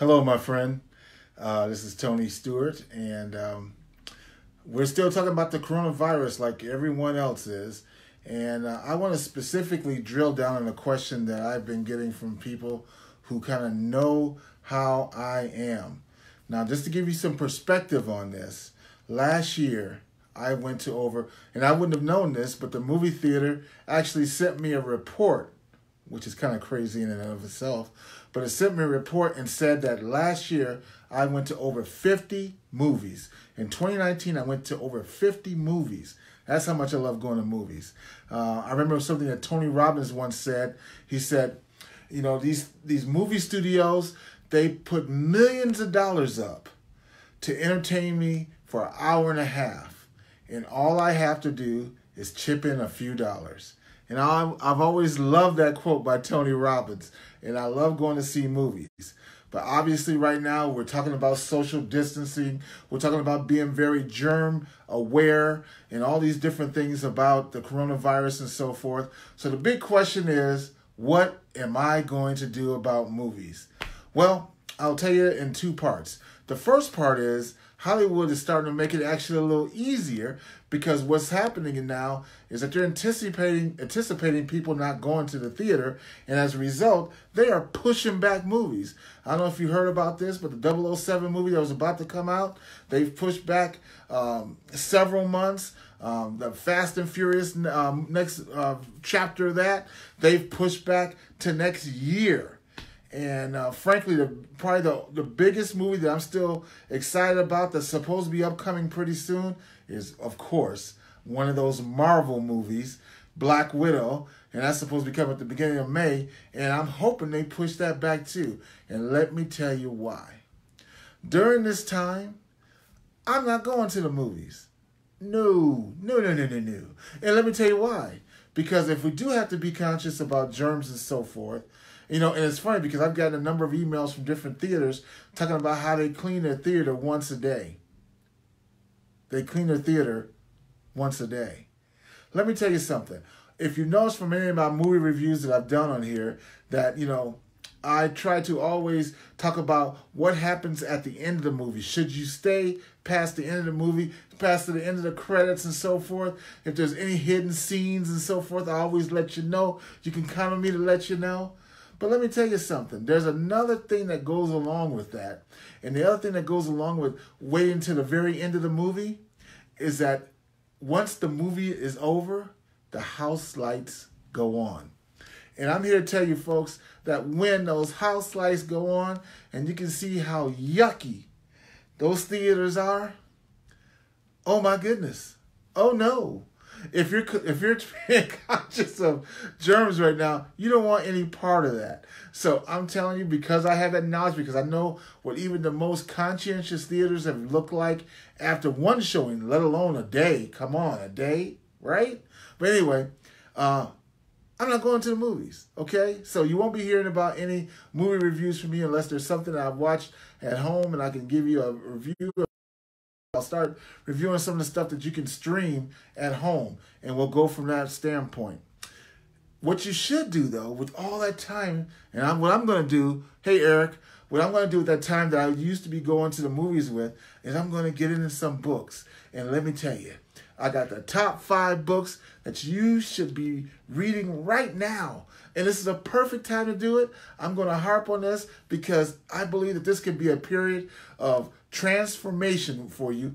Hello, my friend. This is Tony Stewart, and we're still talking about the coronavirus like everyone else is. And I want to specifically drill down on a question that I've been getting from people who kind of know how I am. Now, just to give you some perspective on this, last year I went to and I wouldn't have known this, but the movie theater actually sent me a report, which is kind of crazy in and of itself, but it sent me a report and said that last year I went to over 50 movies. In 2019, I went to over 50 movies. That's how much I love going to movies. I remember something that Tony Robbins once said. He said, you know, these movie studios, they put millions of dollars up to entertain me for an hour and a half. And all I have to do is chip in a few dollars. And I've always loved that quote by Tony Robbins. And I love going to see movies. But obviously right now we're talking about social distancing. We're talking about being very germ aware and all these different things about the coronavirus and so forth. So the big question is, what am I going to do about movies? Well, I'll tell you in two parts. The first part is Hollywood is starting to make it actually a little easier, because what's happening now is that they're anticipating people not going to the theater, and as a result, they are pushing back movies. I don't know if you heard about this, but the 007 movie that was about to come out, they've pushed back several months. The Fast and Furious next chapter of that, they've pushed back to next year. And frankly, probably the biggest movie that I'm still excited about that's supposed to be upcoming pretty soon is, of course, one of those Marvel movies, Black Widow. And that's supposed to be coming at the beginning of May. And I'm hoping they push that back too. And let me tell you why. During this time, I'm not going to the movies. No. And let me tell you why. Because if we do have to be conscious about germs and so forth, you know, and it's funny because I've gotten a number of emails from different theaters talking about how they clean their theater once a day. They clean their theater once a day. Let me tell you something. If you notice from any of my movie reviews that I've done on here that, you know, I try to always talk about what happens at the end of the movie. Should you stay past the end of the movie, past to the end of the credits and so forth? If there's any hidden scenes and so forth, I always let you know. You can count on me to let you know. But let me tell you something. There's another thing that goes along with that. And the other thing that goes along with waiting to the very end of the movie is that once the movie is over, the house lights go on. And I'm here to tell you folks that when those house lights go on and you can see how yucky those theaters are, oh my goodness, oh no. If you're conscious of germs right now, you don't want any part of that. So I'm telling you, because I have that knowledge, because I know what even the most conscientious theaters have looked like after one showing, let alone a day. Come on, a day, right? But anyway, I'm not going to the movies, okay? So you won't be hearing about any movie reviews from me unless there's something that I've watched at home and I can give you a review. I'll start reviewing some of the stuff that you can stream at home, and we'll go from that standpoint. What you should do, though, with all that time, and what I'm going to do with that time that I used to be going to the movies with is I'm going to get into some books. And let me tell you, I got the top 5 books that you should be reading right now. And this is a perfect time to do it. I'm going to harp on this because I believe that this could be a period of transformation for you